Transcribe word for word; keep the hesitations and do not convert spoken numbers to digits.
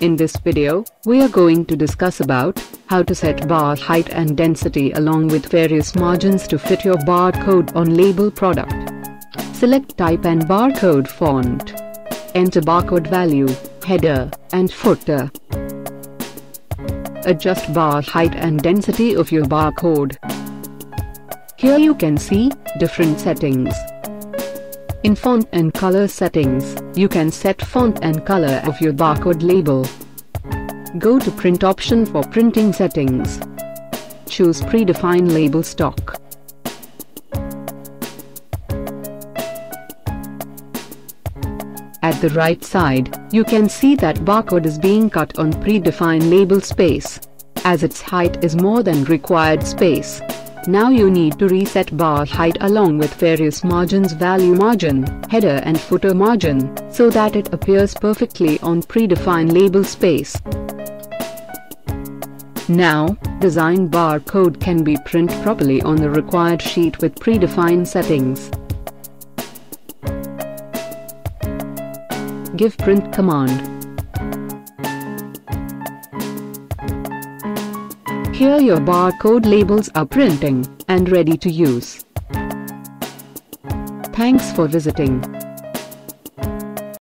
In this video, we are going to discuss about how to set bar height and density along with various margins to fit your barcode on label product. Select type and barcode font. Enter barcode value, header, and footer. Adjust bar height and density of your barcode. Here you can see different settings. In font and color settings, you can set font and color of your barcode label. Go to print option for printing settings. Choose predefined label stock. At the right side, you can see that barcode is being cut on predefined label space, as its height is more than required space. Now you need to reset bar height along with various margins, value margin, header and footer margin, so that it appears perfectly on predefined label space. Now, designed barcode can be printed properly on the required sheet with predefined settings. Give print command. Here your barcode labels are printing and ready to use. Thanks for visiting.